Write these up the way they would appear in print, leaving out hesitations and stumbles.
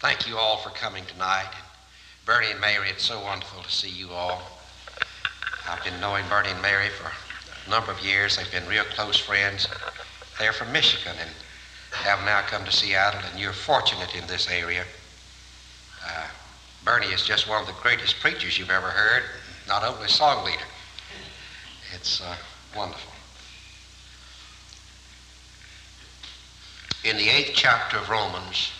Thank you all for coming tonight. Bernie and Mary, it's so wonderful to see you all. I've been knowing Bernie and Mary for a number of years. They've been real close friends. They're from Michigan and have now come to Seattle, and you're fortunate in this area. Bernie is just one of the greatest preachers you've ever heard, not only song leader. It's wonderful. In the 8th chapter of Romans,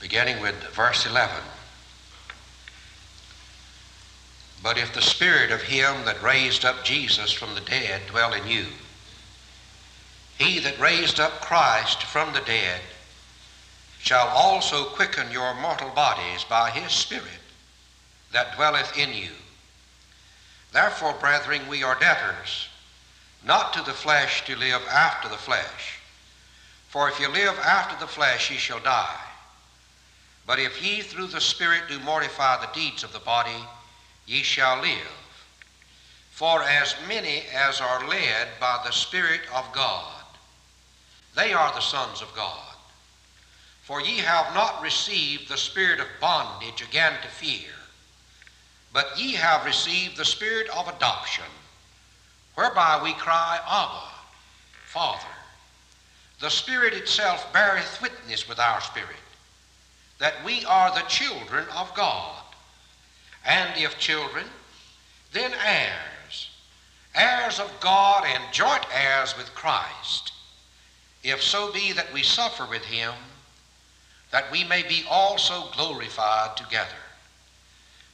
beginning with verse 11, "But if the Spirit of him that raised up Jesus from the dead dwell in you, he that raised up Christ from the dead shall also quicken your mortal bodies by his Spirit that dwelleth in you. Therefore, brethren, we are debtors, not to the flesh to live after the flesh. For if ye live after the flesh, ye shall die. But if ye through the Spirit do mortify the deeds of the body, ye shall live. For as many as are led by the Spirit of God, they are the sons of God. For ye have not received the spirit of bondage again to fear, but ye have received the Spirit of adoption, whereby we cry, Abba, Father. The Spirit itself beareth witness with our spirit, that we are the children of God. And if children, then heirs, heirs of God and joint heirs with Christ, if so be that we suffer with him, that we may be also glorified together.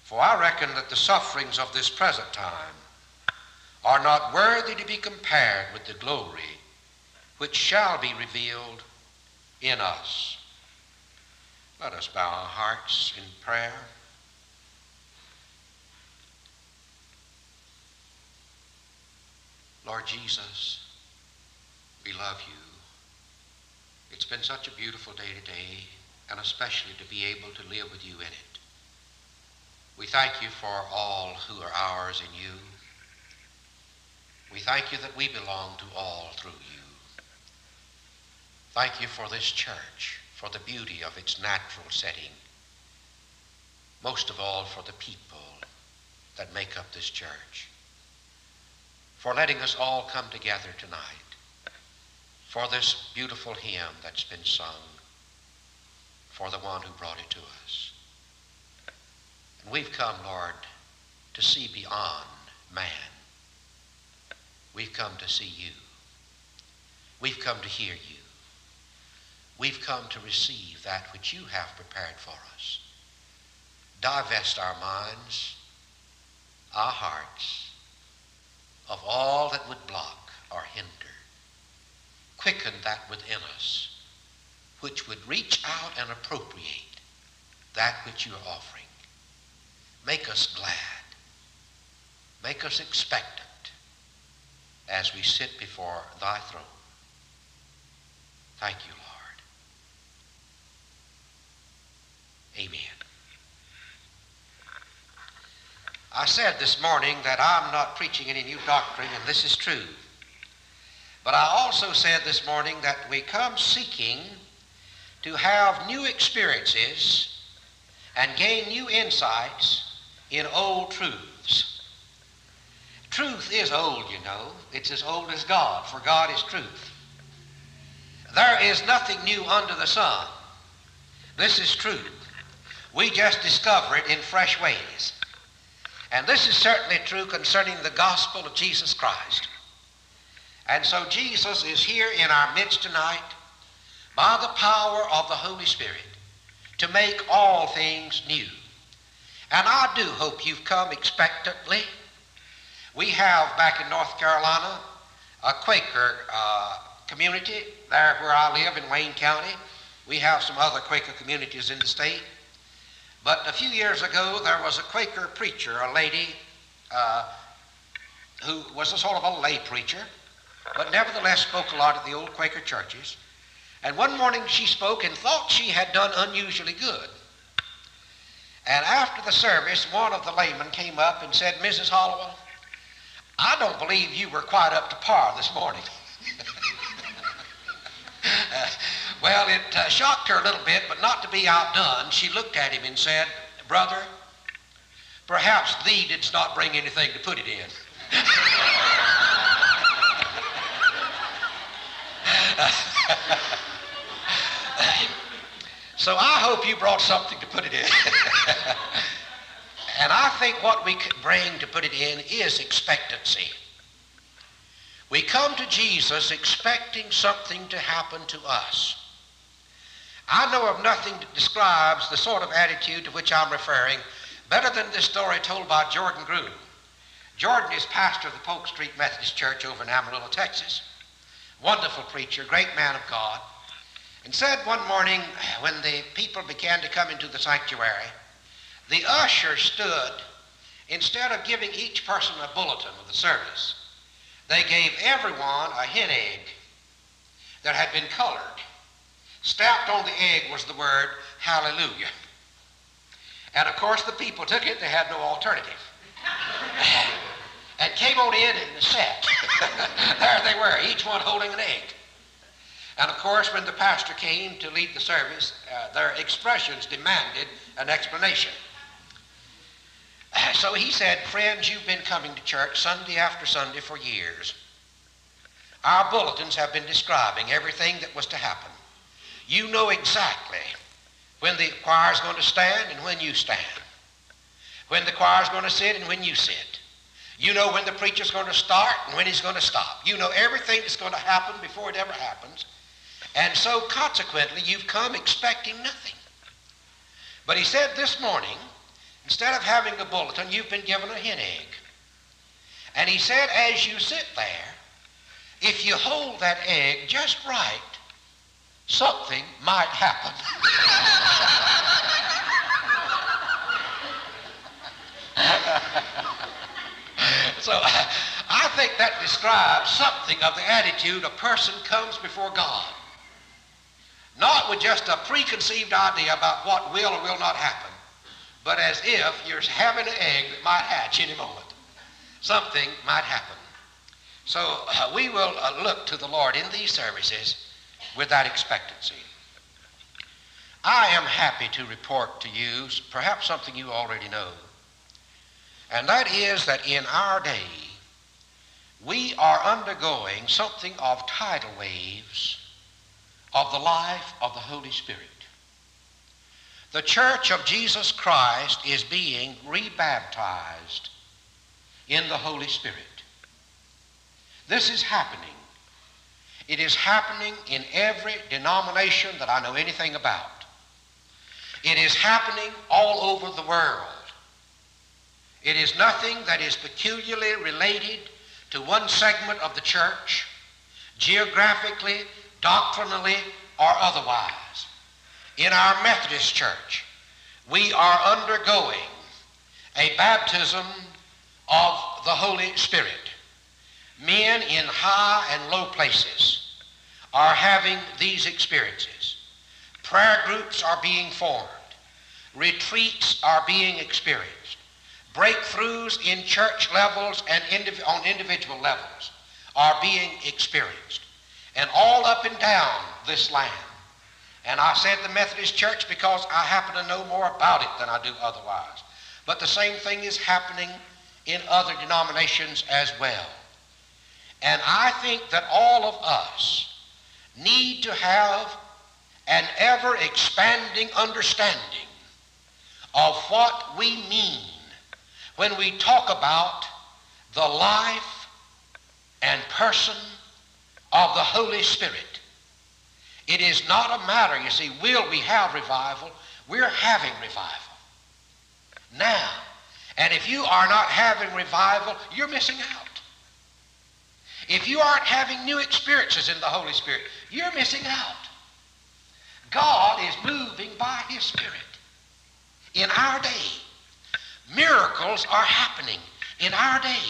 For I reckon that the sufferings of this present time are not worthy to be compared with the glory which shall be revealed in us." Let us bow our hearts in prayer. Lord Jesus, we love you. It's been such a beautiful day today, and especially to be able to live with you in it. We thank you for all who are ours in you. We thank you that we belong to all through you. Thank you for this church, for the beauty of its natural setting. Most of all, for the people that make up this church. For letting us all come together tonight. For this beautiful hymn that's been sung. For the one who brought it to us. And we've come, Lord, to see beyond man. We've come to see you. We've come to hear you. We've come to receive that which you have prepared for us. Divest our minds, our hearts, of all that would block or hinder. Quicken that within us, which would reach out and appropriate that which you are offering. Make us glad. Make us expectant as we sit before thy throne. Thank you, Lord. Amen. I said this morning that I'm not preaching any new doctrine, and this is true. But I also said this morning that we come seeking to have new experiences and gain new insights in old truths. Truth is old, you know. It's as old as God, for God is truth. There is nothing new under the sun. This is true. We just discover it in fresh ways. And this is certainly true concerning the gospel of Jesus Christ. And so Jesus is here in our midst tonight by the power of the Holy Spirit to make all things new. And I do hope you've come expectantly. We have back in North Carolina a Quaker community there where I live in Wayne County. We have some other Quaker communities in the state. But a few years ago, there was a Quaker preacher, a lady who was a sort of a lay preacher, but nevertheless spoke a lot at the old Quaker churches. And one morning she spoke and thought she had done unusually good. And after the service, one of the laymen came up and said, "Mrs. Holloway, I don't believe you were quite up to par this morning." Well, it shocked her a little bit, but not to be outdone, she looked at him and said, "Brother, perhaps thee didst not bring anything to put it in." So I hope you brought something to put it in. And I think what we bring to put it in is expectancy. We come to Jesus expecting something to happen to us. I know of nothing that describes the sort of attitude to which I'm referring better than this story told by Jordan Gruden. Jordan is pastor of the Polk Street Methodist Church over in Amarillo, Texas. Wonderful preacher, great man of God. And said one morning when the people began to come into the sanctuary, the usher stood, instead of giving each person a bulletin of the service, they gave everyone a hen egg that had been colored. Stamped on the egg was the word, "Hallelujah." And of course the people took it, they had no alternative. And came on in and sat. There they were, each one holding an egg. And of course when the pastor came to lead the service, their expressions demanded an explanation. So he said, "Friends, you've been coming to church Sunday after Sunday for years. Our bulletins have been describing everything that was to happen. You know exactly when the choir's going to stand and when you stand. When the choir's going to sit and when you sit. You know when the preacher's going to start and when he's going to stop. You know everything that's going to happen before it ever happens. And so consequently, you've come expecting nothing." But he said this morning, instead of having a bulletin, you've been given a hen egg. And he said, as you sit there, if you hold that egg just right, something might happen. So I think that describes something of the attitude a person comes before God. Not with just a preconceived idea about what will or will not happen, but as if you're having an egg that might hatch any moment. Something might happen. So we will look to the Lord in these services with that expectancy. I am happy to report to you perhaps something you already know, and that is that in our day, we are undergoing something of tidal waves of the life of the Holy Spirit. The Church of Jesus Christ is being rebaptized in the Holy Spirit. This is happening. It is happening in every denomination that I know anything about. It is happening all over the world. It is nothing that is peculiarly related to one segment of the church, geographically, doctrinally, or otherwise. In our Methodist church, we are undergoing a baptism of the Holy Spirit. Men in high and low places are having these experiences. Prayer groups are being formed. Retreats are being experienced. Breakthroughs in church levels and on individual levels are being experienced. And all up and down this land. And I said the Methodist Church because I happen to know more about it than I do otherwise. But the same thing is happening in other denominations as well. And I think that all of us need to have an ever-expanding understanding of what we mean when we talk about the life and person of the Holy Spirit. It is not a matter, you see, will we have revival? We're having revival now. And if you are not having revival, you're missing out. If you aren't having new experiences in the Holy Spirit, you're missing out. God is moving by His Spirit in our day. Miracles are happening in our day.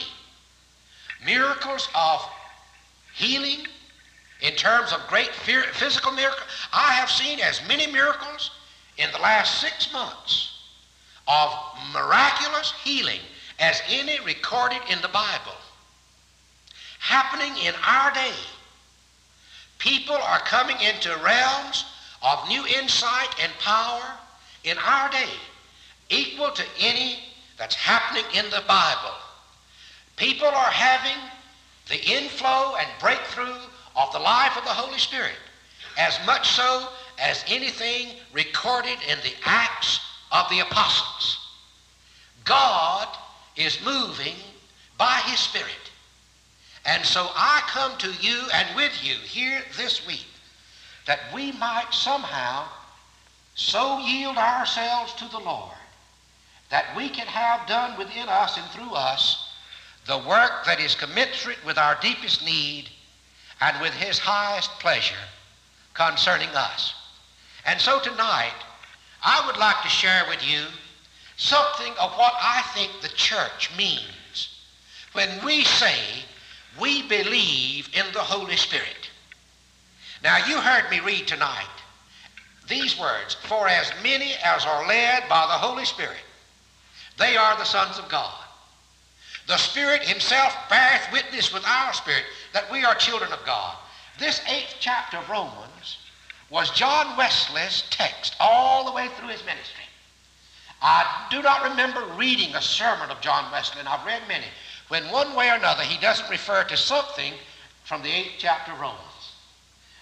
Miracles of healing, in terms of great physical miracles. I have seen as many miracles in the last 6 months of miraculous healing as any recorded in the Bible. Happening in our day. People are coming into realms of new insight and power in our day, equal to any that's happening in the Bible. People are having the inflow and breakthrough of the life of the Holy Spirit, as much so as anything recorded in the Acts of the Apostles. God is moving by His Spirit. And so I come to you and with you here this week that we might somehow so yield ourselves to the Lord that we can have done within us and through us the work that is commensurate with our deepest need and with His highest pleasure concerning us. And so tonight, I would like to share with you something of what I think the church means when we say we believe in the Holy Spirit. Now, you heard me read tonight these words, "For as many as are led by the Holy Spirit, they are the sons of God. The Spirit Himself beareth witness with our spirit that we are children of God." This 8th chapter of Romans was John Wesley's text all the way through his ministry. I do not remember reading a sermon of John Wesley, and I've read many, when one way or another he doesn't refer to something from the 8th chapter of Romans.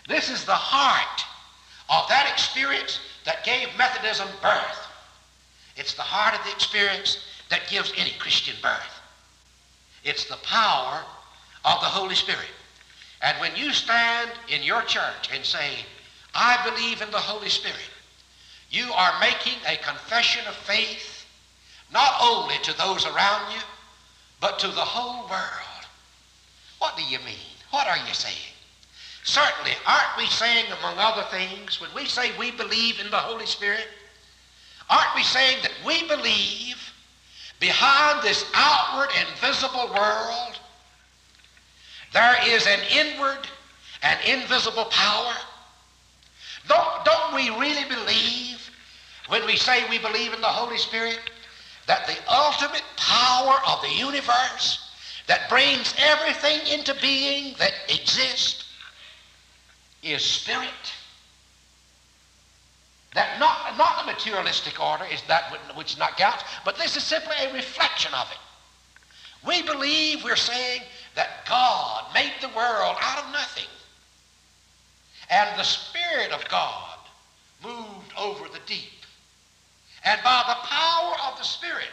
This is the heart of that experience that gave Methodism birth. It's the heart of the experience that gives any Christian birth. It's the power of the Holy Spirit. And when you stand in your church and say, "I believe in the Holy Spirit," you are making a confession of faith, not only to those around you, but to the whole world. What do you mean? What are you saying? Certainly, aren't we saying, among other things, when we say we believe in the Holy Spirit, aren't we saying that we believe behind this outward and visible world, there is an inward and invisible power? Don't we really believe, when we say we believe in the Holy Spirit, that the ultimate power of the universe that brings everything into being that exists is spirit? That not the materialistic order is that which not counts, but this is simply a reflection of it. We believe, we're saying, that God made the world out of nothing, and the Spirit of God moved over the deep. And by the power of the Spirit,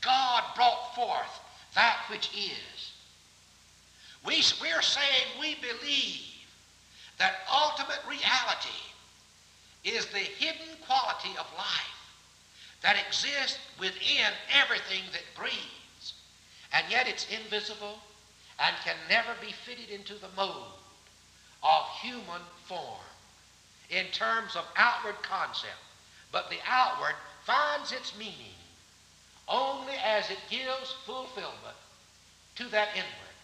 God brought forth that which is. We're saying we believe that ultimate reality is the hidden quality of life that exists within everything that breathes, and yet it's invisible and can never be fitted into the mold of human form in terms of outward concept, but the outward finds its meaning only as it gives fulfillment to that inward.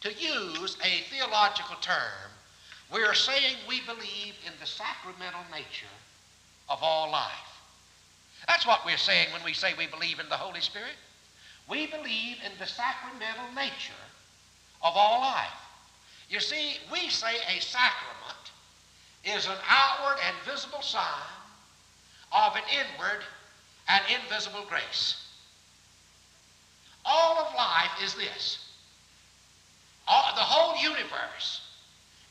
To use a theological term, we are saying we believe in the sacramental nature of all life. That's what we're saying when we say we believe in the Holy Spirit. We believe in the sacramental nature of all life. You see, we say a sacrament is an outward and visible sign of an inward and invisible grace. All of life is this. The whole universe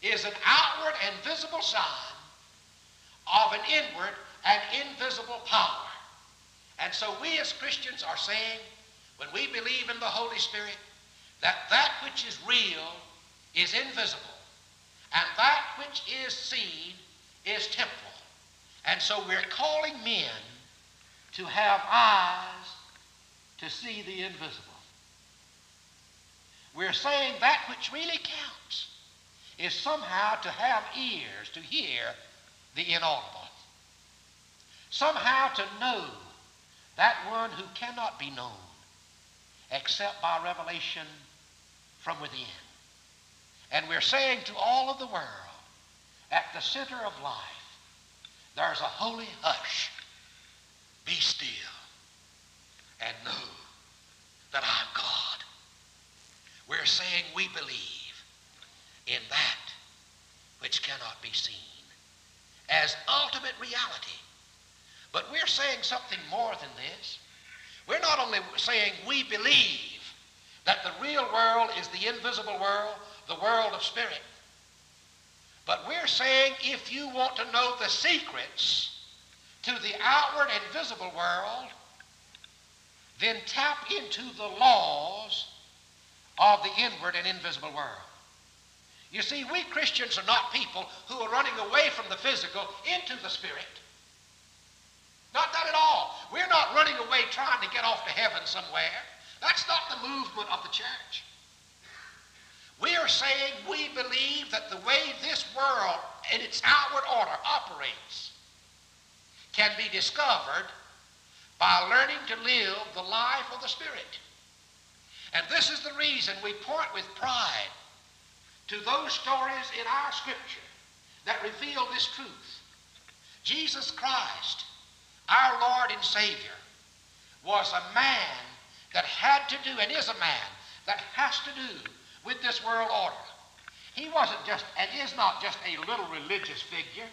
is an outward and visible sign of an inward and invisible power. And so we as Christians are saying, when we believe in the Holy Spirit, that that which is real is invisible, and that which is seen is temporal. And so we're calling men to have eyes to see the invisible. We're saying that which really counts is somehow to have ears to hear the inaudible, somehow to know that one who cannot be known except by revelation from within. And we're saying to all of the world, at the center of life, there's a holy hush. Be still and know that I'm God. We're saying we believe in that which cannot be seen, as ultimate reality. But we're saying something more than this. We're not only saying we believe that the real world is the invisible world, the world of spirit. But we're saying if you want to know the secrets to the outward and visible world, then tap into the laws of the inward and invisible world. You see, we Christians are not people who are running away from the physical into the spirit. Not that at all. We're not running away trying to get off to heaven somewhere. That's not the movement of the church. We are saying we believe that the way this world in its outward order operates can be discovered by learning to live the life of the Spirit. And this is the reason we point with pride to those stories in our Scripture that reveal this truth. Jesus Christ, our Lord and Savior, was a man that had to do, and is a man that has to do with this world order. He wasn't just, and is not just a little religious figure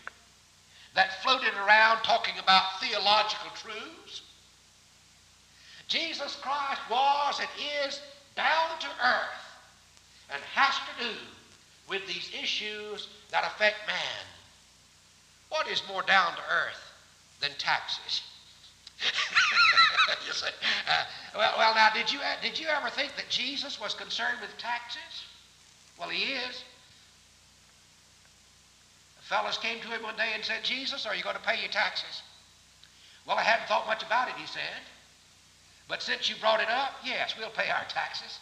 that floated around talking about theological truths. Jesus Christ was and is down to earth and has to do with these issues that affect man. What is more down to earth than taxes? You say, well, now, did you ever think that Jesus was concerned with taxes? Well, he is. The fellas came to him one day and said, "Jesus, are you going to pay your taxes?" "Well, I hadn't thought much about it," he said. "But since you brought it up, yes, we'll pay our taxes.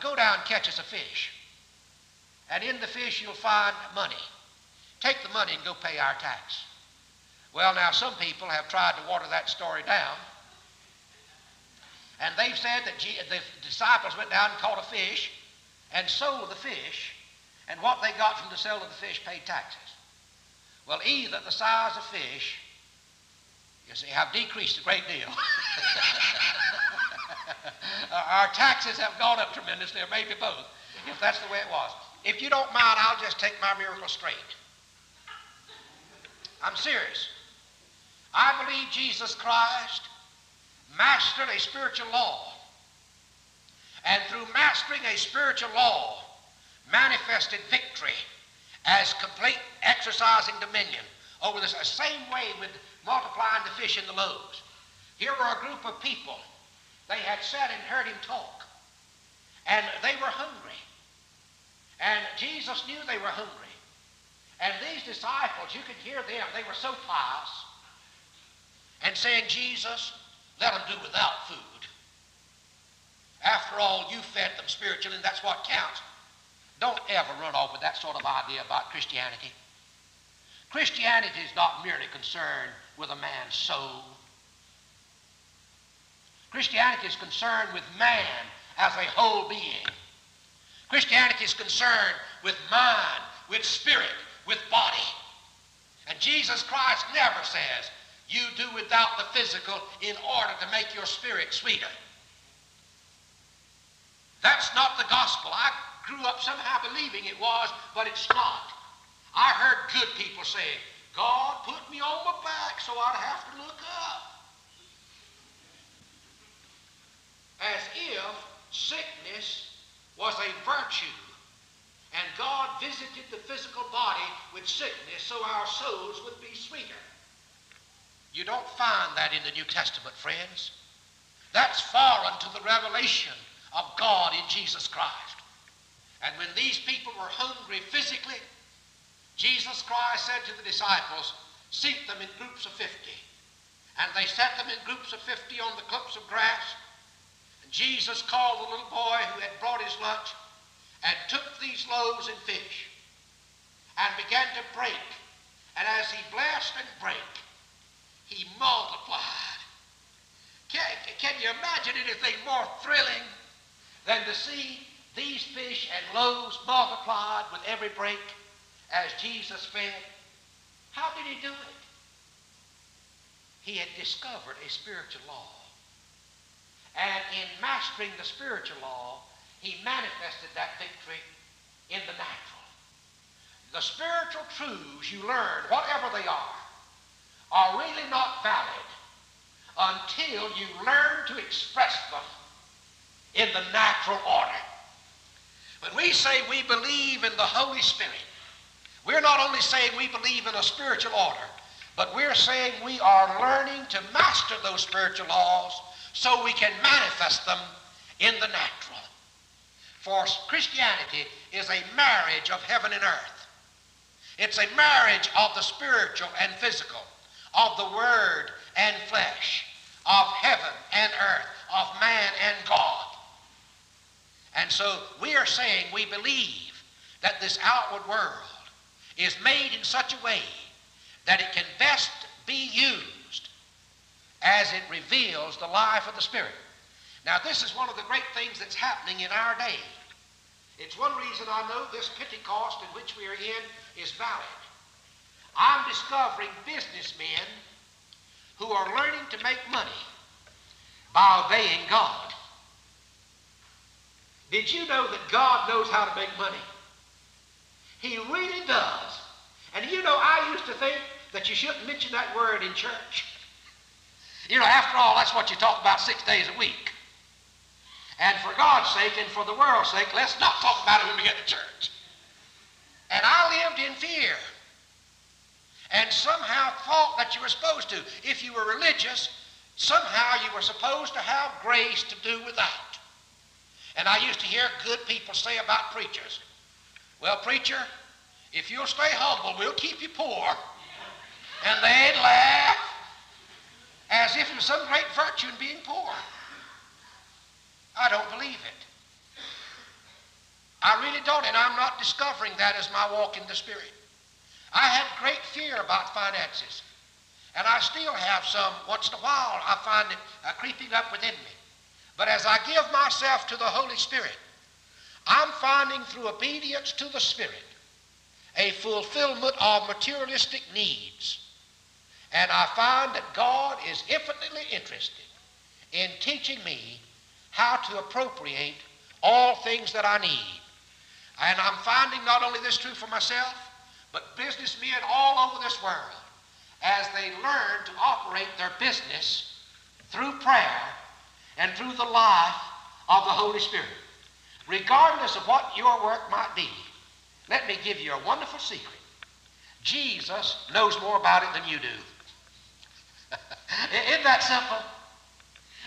Go down and catch us a fish. And in the fish you'll find money. Take the money and go pay our tax." Well, now, some people have tried to water that story down. And they've said that the disciples went down and caught a fish and sold the fish. And what they got from the sale of the fish paid taxes. Well, either the size of fish, you see, have decreased a great deal. Our taxes have gone up tremendously, or maybe both, if that's the way it was. If you don't mind, I'll just take my miracle straight. I'm serious. I believe Jesus Christ mastered a spiritual law, and through mastering a spiritual law, manifested victory as complete exercising dominion over this. The same way with multiplying the fish and the loaves. Here were a group of people. They had sat and heard him talk, and they were hungry. And Jesus knew they were hungry. And these disciples, you could hear them, they were so pious, and saying, "Jesus, let them do without food. After all, you fed them spiritually, and that's what counts." Don't ever run off with that sort of idea about Christianity. Christianity is not merely concerned with a man's soul. Christianity is concerned with man as a whole being. Christianity is concerned with mind, with spirit, with body. And Jesus Christ never says, "You do without the physical in order to make your spirit sweeter." That's not the gospel. I grew up somehow believing it was, but it's not. I heard good people saying, "God put me on my back so I'd have to look up." As if sickness was a virtue, and God visited the physical body with sickness so our souls would be sweeter. You don't find that in the New Testament, friends. That's foreign to the revelation of God in Jesus Christ. And when these people were hungry physically, Jesus Christ said to the disciples, "Seat them in groups of 50. And they set them in groups of 50 on the clumps of grass. And Jesus called the little boy who had brought his lunch, and took these loaves and fish, and began to break. And as he blessed and brake, he multiplied." Can you imagine anything more thrilling than to see these fish and loaves multiplied with every break as Jesus fed? How did he do it? He had discovered a spiritual law. And in mastering the spiritual law, he manifested that victory in the natural. the spiritual truths you learn, whatever they are really not valid until you learn to express them in the natural order. When we say we believe in the Holy Spirit, we're not only saying we believe in a spiritual order, but we're saying we are learning to master those spiritual laws so we can manifest them in the natural. For Christianity is a marriage of heaven and earth. It's a marriage of the spiritual and physical, of the word and flesh, of heaven and earth, of man and God. And so we are saying we believe that this outward world is made in such a way that it can best be used as it reveals the life of the Spirit. Now, this is one of the great things that's happening in our day. It's one reason I know this Pentecost in which we are in is valid. I'm discovering businessmen who are learning to make money by obeying God. Did you know that God knows how to make money? He really does. And you know, I used to think that you shouldn't mention that word in church. You know, after all, that's what you talk about 6 days a week. And for God's sake and for the world's sake, let's not talk about it when we get to church. And I lived in fear and somehow thought that you were supposed to. If you were religious, somehow you were supposed to have grace to do without. And I used to hear good people say about preachers, well, preacher, if you'll stay humble, we'll keep you poor. And they'd laugh as if it was some great virtue in being poor. I don't believe it. I really don't, and I'm not discovering that as my walk in the Spirit. I had great fear about finances, and I still have some. Once in a while, I find it creeping up within me. But as I give myself to the Holy Spirit, I'm finding through obedience to the Spirit a fulfillment of materialistic needs. And I find that God is infinitely interested in teaching me how to appropriate all things that I need. And I'm finding not only this true for myself, but businessmen all over this world, as they learn to operate their business through prayer and through the life of the Holy Spirit. Regardless of what your work might be, let me give you a wonderful secret. Jesus knows more about it than you do. Isn't that simple?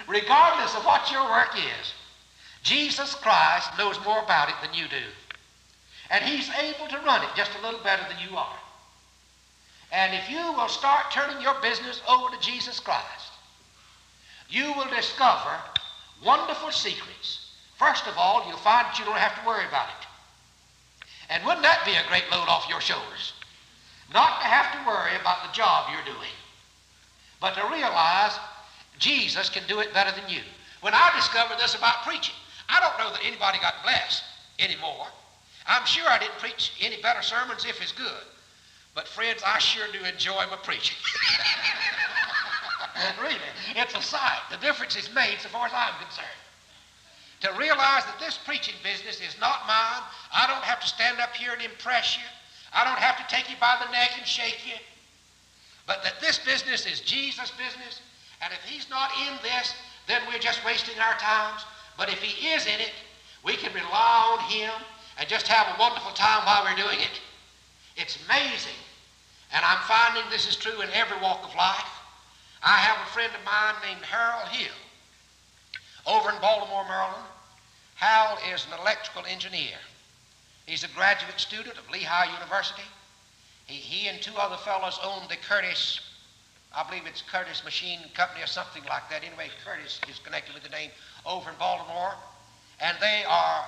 Regardless of what your work is, Jesus Christ knows more about it than you do. And he's able to run it just a little better than you are. And if you will start turning your business over to Jesus Christ, you will discover wonderful secrets. First of all, you'll find that you don't have to worry about it. And wouldn't that be a great load off your shoulders? Not to have to worry about the job you're doing, but to realize Jesus can do it better than you. When I discovered this about preaching, I don't know that anybody got blessed anymore. I'm sure I didn't preach any better sermons if it's good. But friends, I sure do enjoy my preaching. Really, it's a sight. The difference is made so far as I'm concerned. To realize that this preaching business is not mine. I don't have to stand up here and impress you. I don't have to take you by the neck and shake you. But that this business is Jesus' business, and if he's not in this, then we're just wasting our times. But if he is in it, we can rely on him and just have a wonderful time while we're doing it. It's amazing. And I'm finding this is true in every walk of life. I have a friend of mine named Harold Hill over in Baltimore, Maryland. Harold is an electrical engineer. He's a graduate student of Lehigh University. He and two other fellows own the Curtis, I believe it's Curtis Machine Company or something like that. Anyway, Curtis is connected with the name over in Baltimore. And they are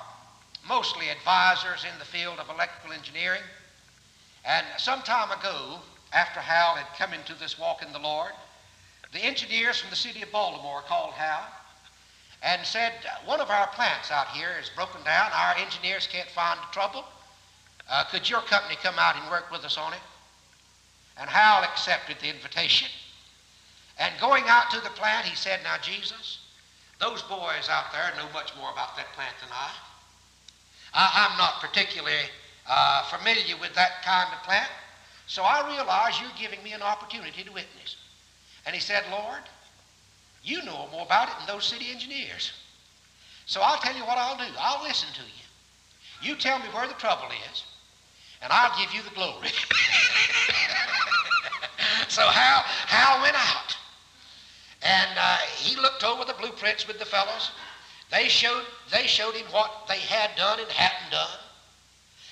mostly advisors in the field of electrical engineering. And some time ago, after Harold had come into this walk in the Lord, the engineers from the city of Baltimore called Hal and said, one of our plants out here is broken down. Our engineers can't find the trouble. Could your company come out and work with us on it? And Hal accepted the invitation. And going out to the plant, he said, now, Jesus, those boys out there know much more about that plant than I. I'm not particularly familiar with that kind of plant. So I realize you're giving me an opportunity to witness. And he said, Lord, you know more about it than those city engineers. So I'll tell you what I'll do. I'll listen to you. You tell me where the trouble is, and I'll give you the glory. So Hal went out. And he looked over the blueprints with the fellows. They showed him what they had done and hadn't done.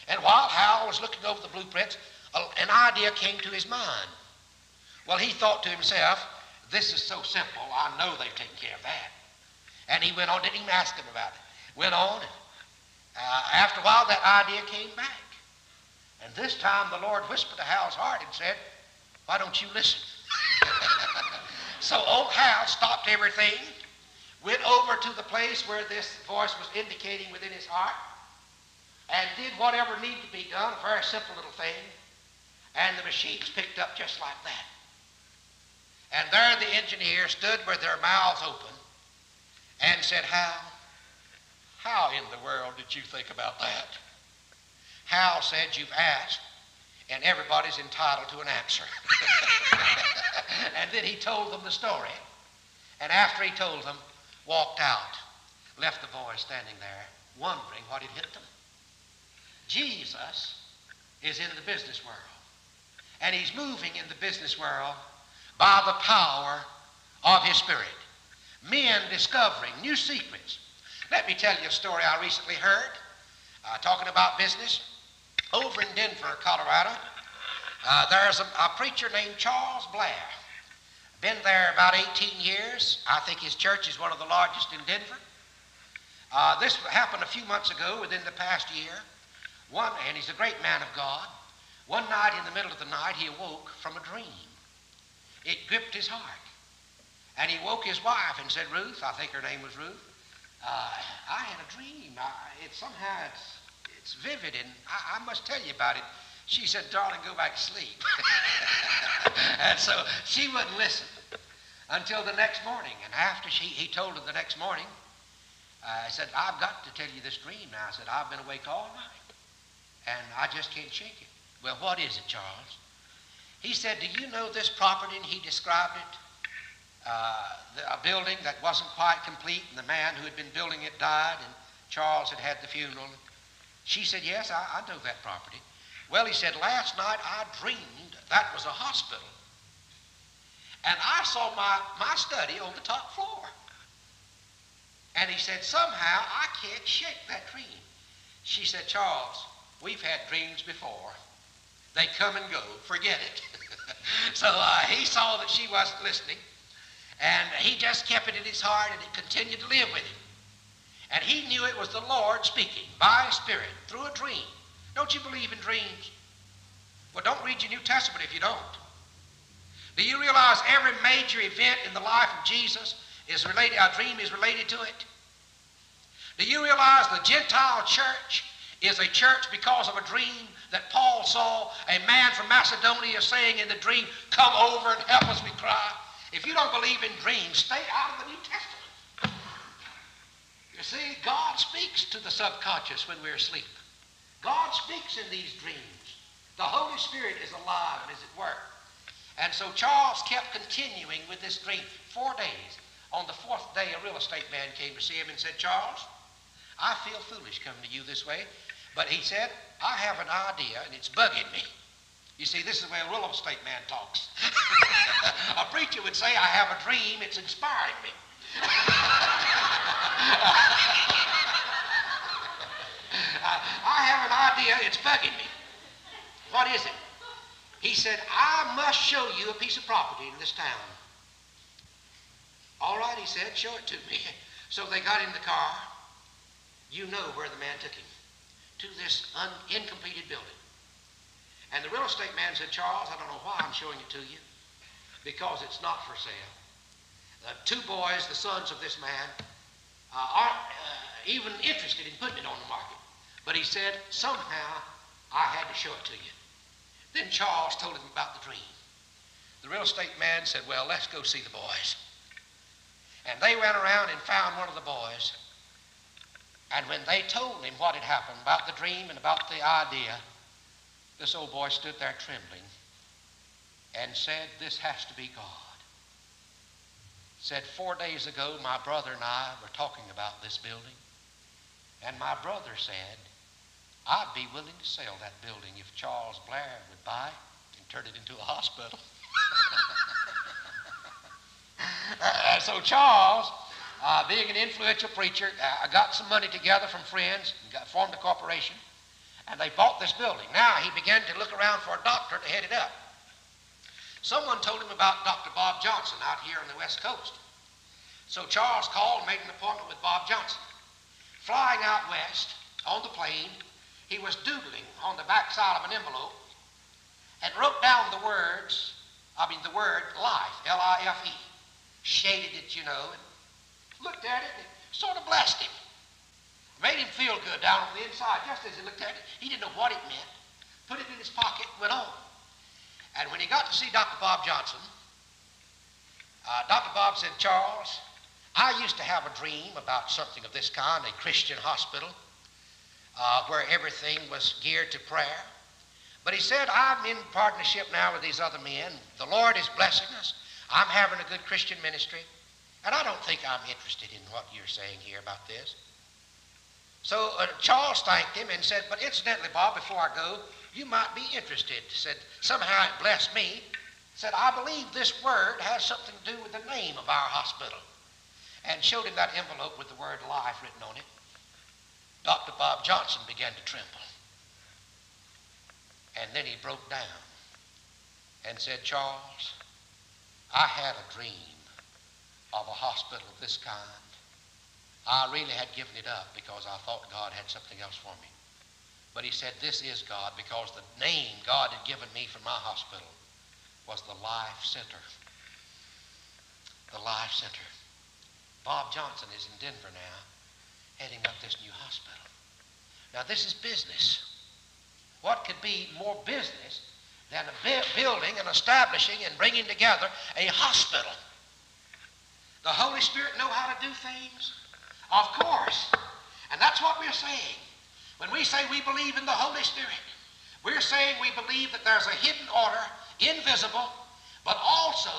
And while Hal was looking over the blueprints, an idea came to his mind. Well, he thought to himself, this is so simple. I know they've taken care of that. And he went on, didn't even ask him about it. Went on, and after a while that idea came back. And this time the Lord whispered to Hal's heart and said, why don't you listen? So old Hal stopped everything, went over to the place where this voice was indicating within his heart, and did whatever needed to be done, a very simple little thing, and the machines picked up just like that. And there the engineer stood with their mouths open and said, How in the world did you think about that? Hal said, you've asked, and everybody's entitled to an answer. And then he told them the story. And after he told them, walked out, left the boy standing there, wondering what had hit them. Jesus is in the business world. And he's moving in the business world by the power of his Spirit. Men discovering new secrets. Let me tell you a story I recently heard, talking about business. Over in Denver, Colorado, there's a preacher named Charles Blair. Been there about 18 years. I think his church is one of the largest in Denver. This happened a few months ago, within the past year. And he's a great man of God. One night in the middle of the night, he awoke from a dream. It gripped his heart. And he woke his wife and said, Ruth, I think her name was Ruth, I had a dream. It's vivid, and I must tell you about it. She said, darling, go back to sleep. And so she wouldn't listen until the next morning. And after he told her the next morning, I said, I've got to tell you this dream now. I said, I've been awake all night, and I just can't shake it. Well, what is it, Charles? He said, do you know this property? And he described it. A building that wasn't quite complete, and the man who had been building it died, and Charles had had the funeral. She said, yes, I know that property. Well, he said, last night I dreamed that was a hospital, and I saw my study on the top floor. And he said, somehow I can't shake that dream. She said, Charles, we've had dreams before. They come and go. Forget it. So he saw that she wasn't listening. And he just kept it in his heart, and it continued to live with him. And he knew it was the Lord speaking by His Spirit through a dream. Don't you believe in dreams? Well, don't read your New Testament if you don't. Do you realize every major event in the life of Jesus is related, a dream is related to it? Do you realize the Gentile church is a church because of a dream that Paul saw a man from Macedonia saying in the dream, come over and help us, we cry. If you don't believe in dreams, stay out of the New Testament. You see, God speaks to the subconscious when we're asleep. God speaks in these dreams. The Holy Spirit is alive and is at work. And so Charles kept continuing with this dream 4 days. On the 4th day, a real estate man came to see him and said, Charles, I feel foolish coming to you this way. But he said, I have an idea and it's bugging me. You see, this is the way a real estate man talks. A preacher would say, I have a dream, it's inspiring me. I have an idea, it's bugging me. What is it? He said, I must show you a piece of property in this town. All right, he said, show it to me. So they got in the car. You know where the man took him, to this incompleted building. And the real estate man said, Charles, I don't know why I'm showing it to you, because it's not for sale. The two boys, the sons of this man, aren't even interested in putting it on the market. But he said, somehow I had to show it to you. Then Charles told him about the dream. The real estate man said, well, let's go see the boys. And they went around and found one of the boys And when they told him what had happened about the dream and about the idea, this old boy stood there trembling and said, "This has to be God." Said, 4 days ago, my brother and I were talking about this building, and my brother said, I'd be willing to sell that building if Charles Blair would buy it and turn it into a hospital. So Charles, being an influential preacher, got some money together from friends, and formed a corporation, and they bought this building. Now he began to look around for a doctor to head it up. Someone told him about Dr. Bob Johnson out here on the West Coast. So Charles called and made an appointment with Bob Johnson. Flying out west on the plane, he was doodling on the backside of an envelope and wrote down the word life, L-I-F-E. Shaded it, you know, and looked at it and it sort of blessed him. Made him feel good down on the inside. Just as he looked at it, he didn't know what it meant. Put it in his pocket and went on. And when he got to see Dr. Bob Johnson, Dr. Bob said, Charles, I used to have a dream about something of this kind, a Christian hospital, where everything was geared to prayer. But he said, I'm in partnership now with these other men. The Lord is blessing us. I'm having a good Christian ministry. And I don't think I'm interested in what you're saying here about this. So Charles thanked him and said, but incidentally, Bob, before I go, you might be interested. Said, somehow it blessed me. Said, I believe this word has something to do with the name of our hospital. And showed him that envelope with the word life written on it. Dr. Bob Johnson began to tremble. And then he broke down and said, Charles, I had a dream of a hospital of this kind. I really had given it up because I thought God had something else for me. But he said, this is God, because the name God had given me for my hospital was the Life Center. The Life Center. Bob Johnson is in Denver now, heading up this new hospital. Now, this is business. What could be more business than building and establishing and bringing together a hospital? The Holy Spirit knows how to do things? Of course. And that's what we're saying. When we say we believe in the Holy Spirit, we're saying we believe that there's a hidden order, invisible, but also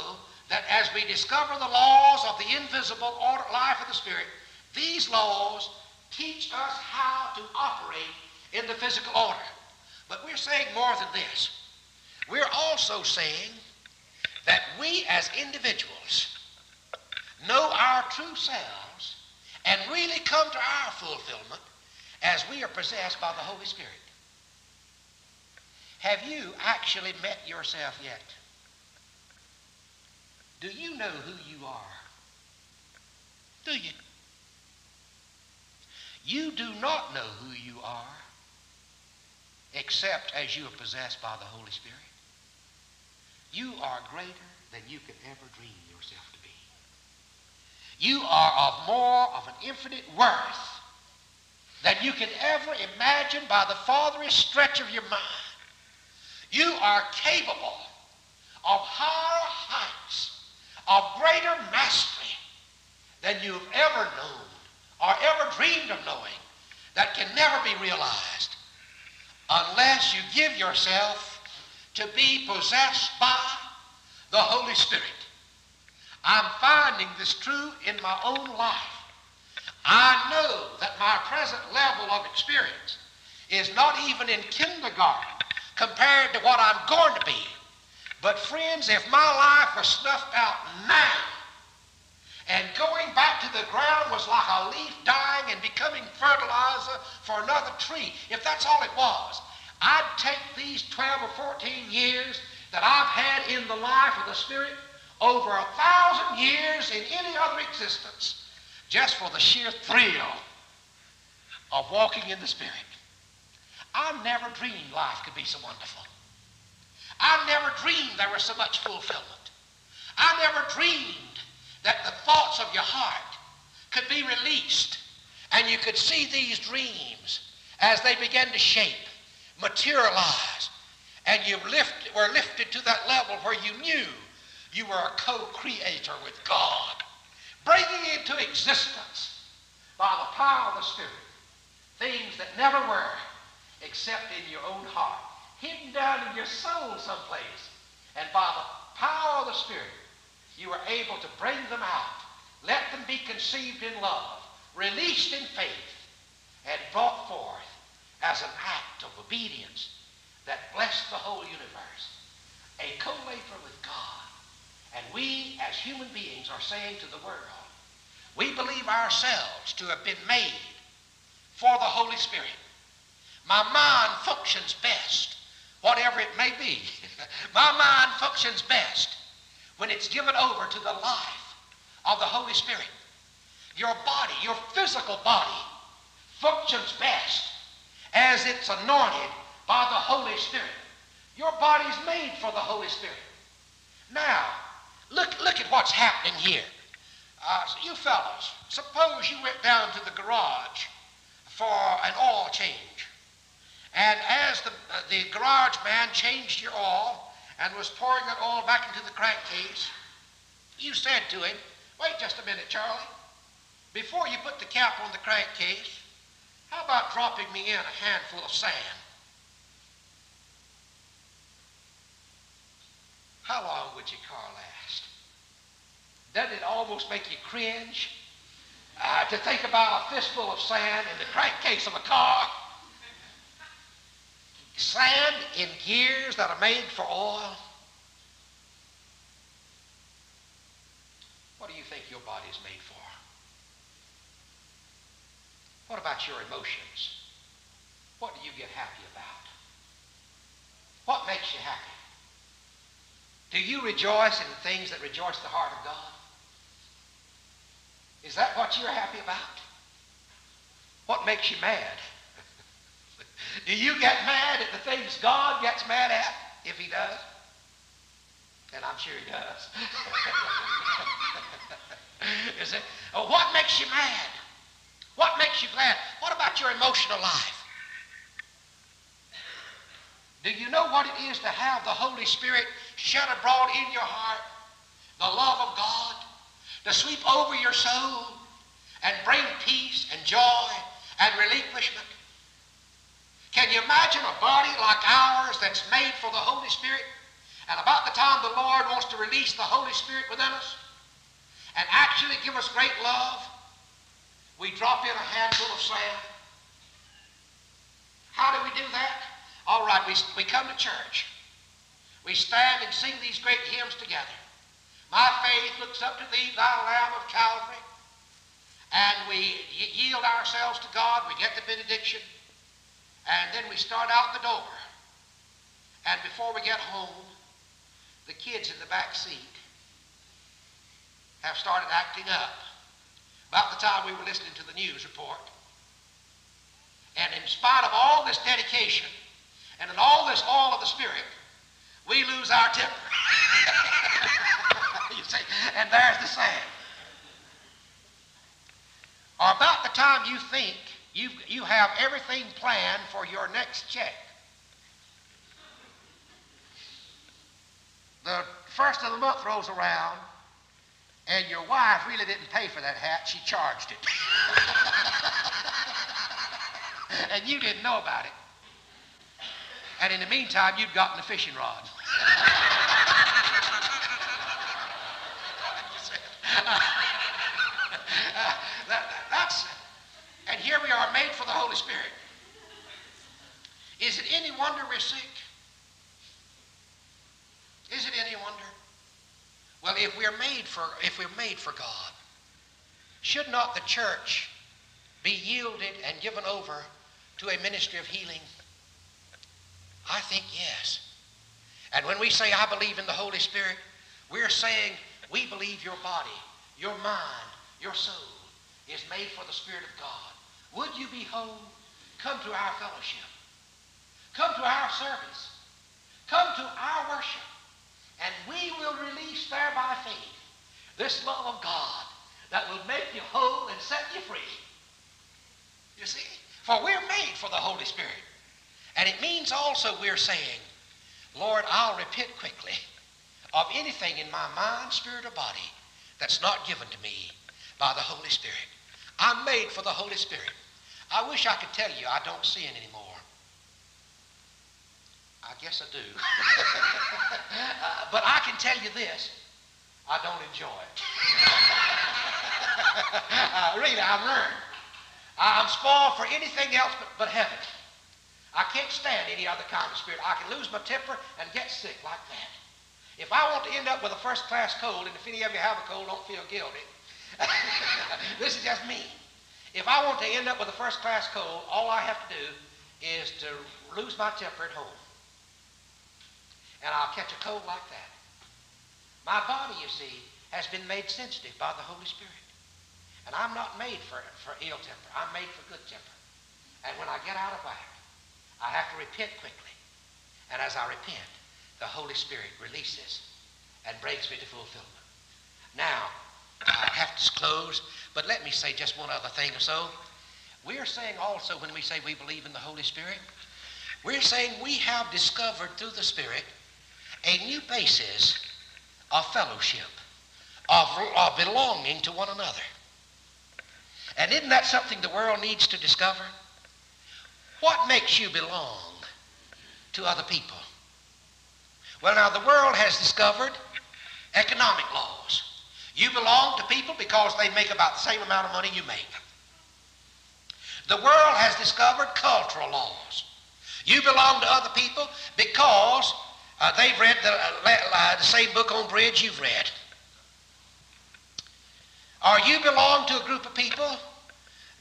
that as we discover the laws of the invisible order, life of the Spirit, these laws teach us how to operate in the physical order. But we're saying more than this. We're also saying that we as individuals know our true selves and really come to our fulfillment as we are possessed by the Holy Spirit. Have you actually met yourself yet? Do you know who you are? Do you? You do not know who you are except as you are possessed by the Holy Spirit. You are greater than you could ever dream yourself to be. You are of more of an infinite worth than you can ever imagine by the farthest stretch of your mind. You are capable of higher heights, of greater mastery than you have ever known or ever dreamed of knowing, that can never be realized unless you give yourself to be possessed by the Holy Spirit. I'm finding this true in my own life. I know that my present level of experience is not even in kindergarten compared to what I'm going to be. But friends, if my life was snuffed out now and going back to the ground was like a leaf dying and becoming fertilizer for another tree, if that's all it was, I'd take these 12 or 14 years that I've had in the life of the Spirit over 1,000 years in any other existence, just for the sheer thrill of walking in the Spirit. I never dreamed life could be so wonderful. I never dreamed there was so much fulfillment. I never dreamed that the thoughts of your heart could be released and you could see these dreams as they began to shape, materialize, and you were lifted to that level where you knew you were a co-creator with God, bringing into existence by the power of the Spirit things that never were except in your own heart, hidden down in your soul someplace. And by the power of the Spirit, you are able to bring them out, let them be conceived in love, released in faith, and brought forth as an act of obedience that blessed the whole universe. A co-laborer with God. And we, as human beings, are saying to the world, we believe ourselves to have been made for the Holy Spirit. My mind functions best, whatever it may be. My mind functions best when it's given over to the life of the Holy Spirit. Your body, your physical body, functions best as it's anointed by the Holy Spirit. Your body's made for the Holy Spirit. Now, look at what's happening here. You fellas, suppose you went down to the garage for an oil change. And as the garage man changed your oil and was pouring that oil back into the crankcase, you said to him, "Wait just a minute, Charlie. Before you put the cap on the crankcase, how about dropping me in a handful of sand?" How long would your car last? Doesn't it almost make you cringe to think about a fistful of sand in the crankcase of a car? Sand in gears that are made for oil? What do you think your body is made for? What about your emotions? What do you get happy about? What makes you happy? Do you rejoice in the things that rejoice the heart of God? Is that what you're happy about? What makes you mad? Do you get mad at the things God gets mad at, if he does? And I'm sure he does. Is it? Oh, what makes you mad? What makes you glad? What about your emotional life? Do you know what it is to have the Holy Spirit shed abroad in your heart, the love of God, to sweep over your soul and bring peace and joy and relinquishment? Can you imagine a body like ours that's made for the Holy Spirit, and about the time the Lord wants to release the Holy Spirit within us and actually give us great love, we drop in a handful of sand? How do we do that? All right, we come to church. We stand and sing these great hymns together. My faith looks up to thee, thy Lamb of Calvary. And we yield ourselves to God. We get the benediction. And then we start out the door. And before we get home, the kids in the back seat have started acting up. About the time we were listening to the news report. And in spite of all this dedication and in all this oil of the Spirit, we lose our temper. You see, and there's the sand. Or about the time you think you have everything planned for your next check, the first of the month rolls around, and your wife really didn't pay for that hat, she charged it. And you didn't know about it. And in the meantime, you'd gotten a fishing rod. And here we are, made for the Holy Spirit. Is it any wonder we're sick? Is it any wonder? Well, if we're made for God, should not the church be yielded and given over to a ministry of healing? I think yes. And when we say, I believe in the Holy Spirit, we're saying we believe your body, your mind, your soul is made for the Spirit of God. Would you be whole? Come to our fellowship. Come to our service. Come to our worship. And we will release there by faith this love of God that will make you whole and set you free. You see? For we're made for the Holy Spirit. And it means also we're saying, Lord, I'll repent quickly of anything in my mind, spirit, or body that's not given to me by the Holy Spirit. I'm made for the Holy Spirit. I wish I could tell you I don't sin anymore. I guess I do. But I can tell you this, I don't enjoy it. Really, I've learned. I'm spoiled for anything else but heaven. I can't stand any other kind of spirit. I can lose my temper and get sick like that. If I want to end up with a first-class cold, and if any of you have a cold, don't feel guilty. This is just me. If I want to end up with a first-class cold, all I have to do is to lose my temper at home. And I'll catch a cold like that. My body, you see, has been made sensitive by the Holy Spirit. And I'm not made for ill temper. I'm made for good temper. And when I get out of whack, I have to repent quickly. And as I repent, the Holy Spirit releases and brings me to fulfillment. Now, I have to close, but let me say just one other thing or so. We're saying also, when we say we believe in the Holy Spirit, we're saying we have discovered through the Spirit a new basis of fellowship, of belonging to one another. And isn't that something the world needs to discover? What makes you belong to other people? Well, now, the world has discovered economic laws. You belong to people because they make about the same amount of money you make. The world has discovered cultural laws. You belong to other people because they've read the same book on bridge you've read. Or you belong to a group of people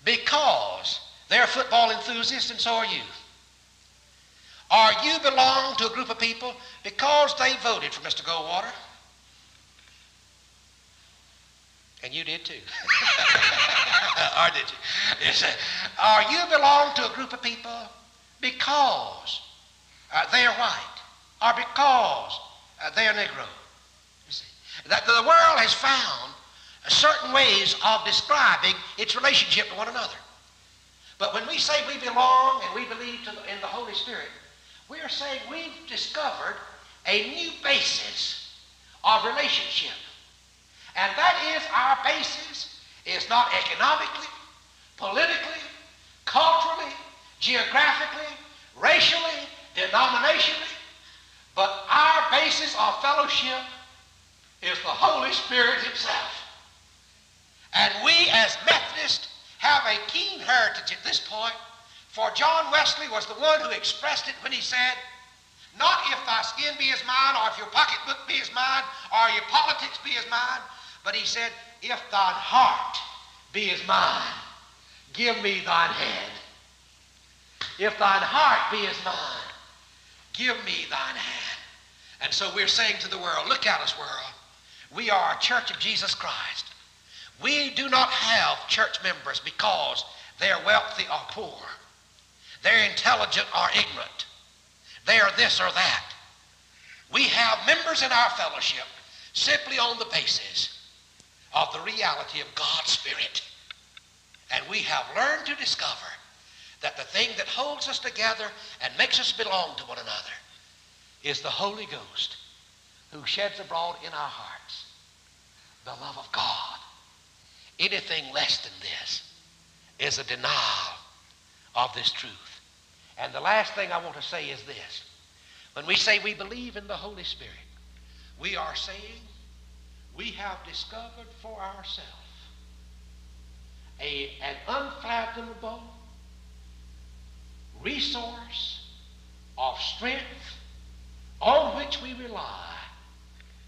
because they're football enthusiasts and so are you. Or you belong to a group of people because they voted for Mr. Goldwater. And you did too. Or did you? Yes. Or you belong to a group of people because they are white or because they are Negro. You see, that the world has found certain ways of describing its relationship to one another. But when we say we belong and we believe in the Holy Spirit, we are saying we've discovered a new basis of relationship. And that is our basis. It's not economically, politically, culturally, geographically, racially, denominationally, but our basis of fellowship is the Holy Spirit himself. And we as Methodists have a keen heritage at this point, for John Wesley was the one who expressed it when he said, "Not if thy skin be as mine, or if your pocketbook be as mine, or your politics be as mine," but he said, "If thine heart be as mine, give me thine hand. If thine heart be as mine, give me thine hand." And so we're saying to the world, look at us, world. We are a church of Jesus Christ. We do not have church members because they're wealthy or poor. They're intelligent or ignorant. They are this or that. We have members in our fellowship simply on the basis of the reality of God's Spirit. And we have learned to discover that the thing that holds us together and makes us belong to one another is the Holy Ghost who sheds abroad in our hearts the love of God. Anything less than this is a denial of this truth. And the last thing I want to say is this. When we say we believe in the Holy Spirit, we are saying we have discovered for ourselves an unfathomable resource of strength on which we rely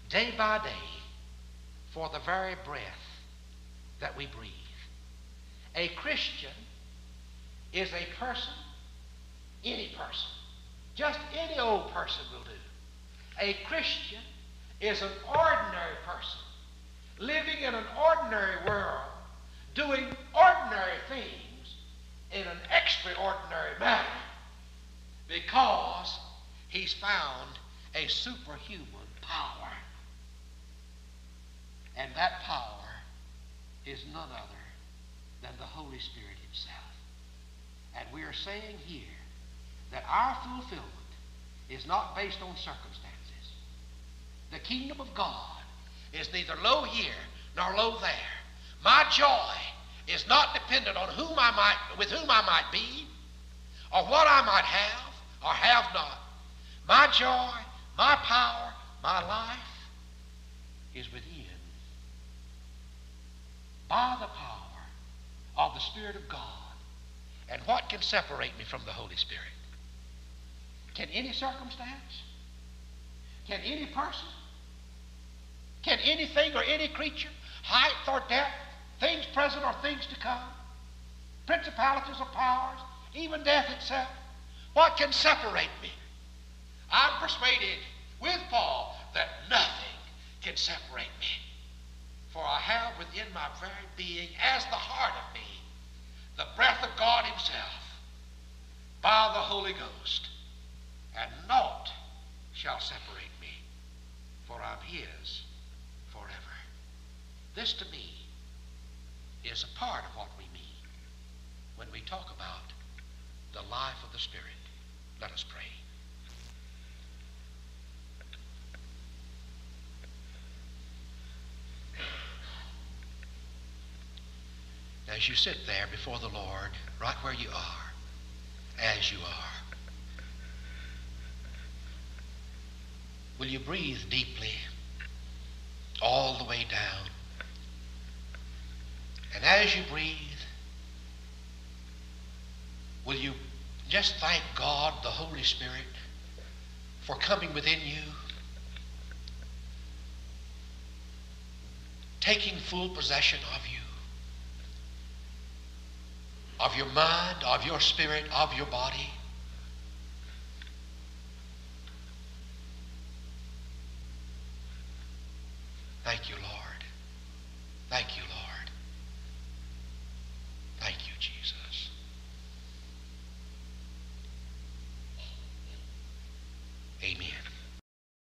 day by day for the very breath that we breathe. A Christian is a person, any person, just any old person will do. A Christian is an ordinary person living in an ordinary world, doing ordinary things in an extraordinary manner because he's found a superhuman power. And that power is none other than the Holy Spirit himself. And we are saying here that our fulfillment is not based on circumstances. The kingdom of God is neither low here nor low there. My joy is not dependent on whom I might, with whom I might be, or what I might have or have not. My joy, my power, my life is within, by the power of the Spirit of God. And what can separate me from the Holy Spirit? Can any circumstance? Can any person? Can anything or any creature, height or depth, things present or things to come, principalities or powers, even death itself, what can separate me? I'm persuaded with Paul that nothing can separate me. For I have within my very being, as the heart of me, the breath of God himself, by the Holy Ghost, and naught shall separate me, for I'm his forever. This to me is a part of what we mean when we talk about the life of the Spirit. Let us pray. As you sit there before the Lord, right where you are, as you are, will you breathe deeply all the way down? And as you breathe, will you just thank God, the Holy Spirit, for coming within you, taking full possession of you, of your mind, of your spirit, of your body. Thank you, Lord.